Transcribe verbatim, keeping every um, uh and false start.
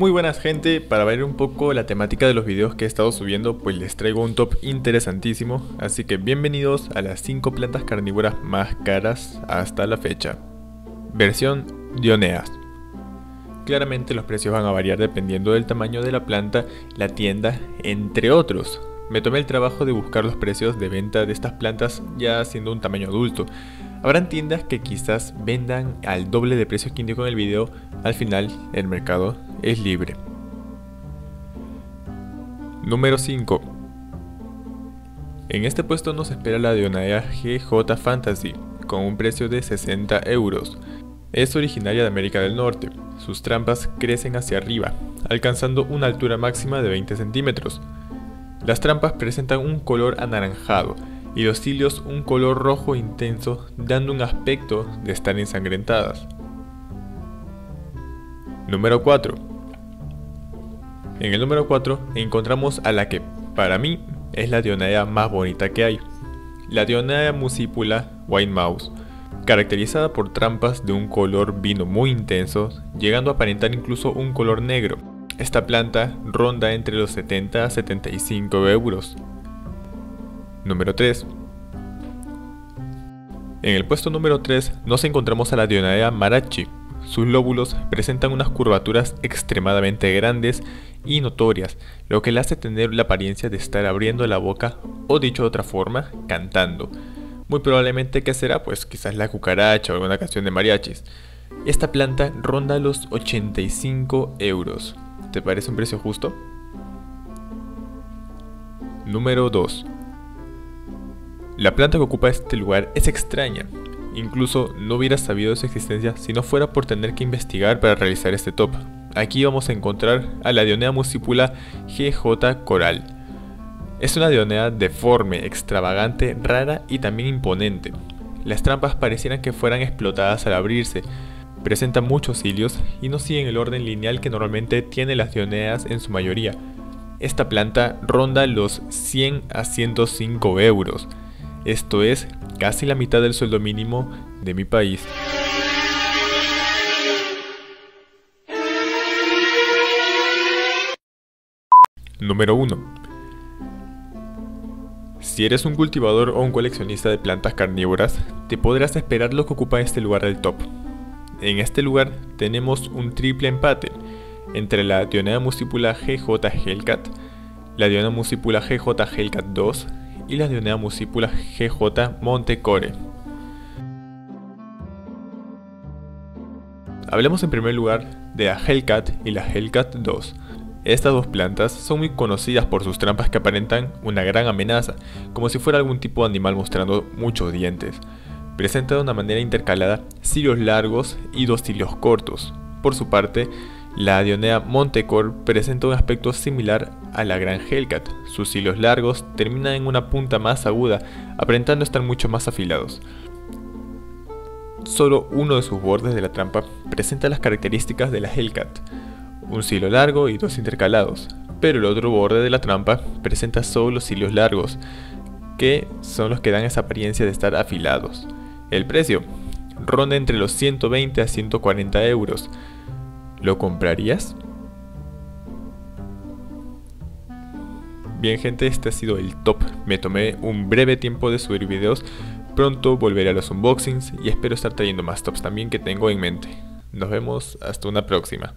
Muy buenas gente, para variar un poco la temática de los videos que he estado subiendo, pues les traigo un top interesantísimo, así que bienvenidos a las cinco plantas carnívoras más caras hasta la fecha. Versión Dionaeas. Claramente los precios van a variar dependiendo del tamaño de la planta, la tienda, entre otros. Me tomé el trabajo de buscar los precios de venta de estas plantas ya siendo un tamaño adulto. Habrán tiendas que quizás vendan al doble de precios que indico en el video, al final el mercado es libre. Número cinco. En este puesto nos espera la Dionaea G J Fantasy, con un precio de sesenta euros. Es originaria de América del Norte, sus trampas crecen hacia arriba, alcanzando una altura máxima de veinte centímetros. Las trampas presentan un color anaranjado y los cilios un color rojo intenso, dando un aspecto de estar ensangrentadas. Número cuatro. En el número cuatro encontramos a la que, para mí, es la Dionaea más bonita que hay. La Dionaea muscipula White Mouse, caracterizada por trampas de un color vino muy intenso, llegando a aparentar incluso un color negro. Esta planta ronda entre los setenta a setenta y cinco euros. Número tres. En el puesto número tres nos encontramos a la Dionaea Marachi. Sus lóbulos presentan unas curvaturas extremadamente grandes y notorias, lo que le hace tener la apariencia de estar abriendo la boca o, dicho de otra forma, cantando. Muy probablemente que será, pues quizás la cucaracha o alguna canción de mariachis. Esta planta ronda los ochenta y cinco euros. ¿Te parece un precio justo? Número dos. La planta que ocupa este lugar es extraña. Incluso no hubiera sabido de su existencia si no fuera por tener que investigar para realizar este top. Aquí vamos a encontrar a la Dionaea muscipula G J. Coral. Es una Dionaea deforme, extravagante, rara y también imponente. Las trampas parecieran que fueran explotadas al abrirse. Presenta muchos cilios y no siguen el orden lineal que normalmente tienen las Dionaeas en su mayoría. Esta planta ronda los cien a ciento cinco euros, esto es casi la mitad del sueldo mínimo de mi país. Número uno. Si eres un cultivador o un coleccionista de plantas carnívoras, te podrás esperar lo que ocupa este lugar del top. En este lugar tenemos un triple empate entre la Dionaea muscipula G J. Hellcat, la Dionaea muscipula G J. Hellcat dos y la Dionaea muscipula G J. Montecore. Hablemos en primer lugar de la Hellcat y la Hellcat dos. Estas dos plantas son muy conocidas por sus trampas que aparentan una gran amenaza, como si fuera algún tipo de animal mostrando muchos dientes. Presenta de una manera intercalada cilios largos y dos cilios cortos. Por su parte, la Dionaea Montecore presenta un aspecto similar a la gran Hellcat. Sus cilios largos terminan en una punta más aguda, aparentando estar mucho más afilados. Solo uno de sus bordes de la trampa presenta las características de la Hellcat, un cilo largo y dos intercalados, pero el otro borde de la trampa presenta solo los cilios largos, que son los que dan esa apariencia de estar afilados. El precio ronda entre los ciento veinte a ciento cuarenta euros. ¿Lo comprarías? Bien gente, este ha sido el top. Me tomé un breve tiempo de subir videos. Pronto volveré a los unboxings y espero estar trayendo más tops también que tengo en mente. Nos vemos hasta una próxima.